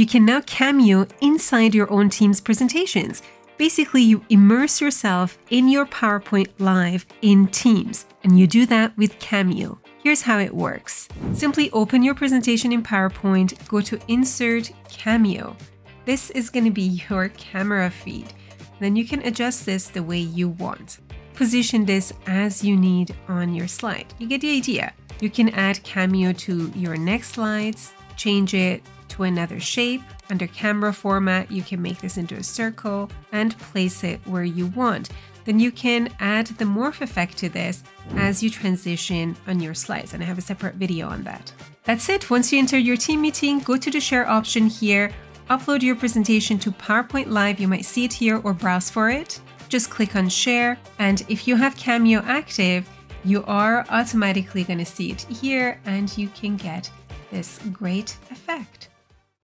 You can now Cameo inside your own Teams presentations. Basically, you immerse yourself in your PowerPoint live in Teams, and you do that with Cameo. Here's how it works. Simply open your presentation in PowerPoint, go to Insert Cameo. This is going to be your camera feed. Then you can adjust this the way you want. Position this as you need on your slide. You get the idea. You can add Cameo to your next slides, change it to another shape. Under camera format, you can make this into a circle and place it where you want. Then you can add the morph effect to this as you transition on your slides. And I have a separate video on that. That's it. Once you enter your team meeting, go to the share option here, upload your presentation to PowerPoint Live. You might see it here or browse for it. Just click on share. And if you have Cameo active, you are automatically going to see it here and you can get this great effect.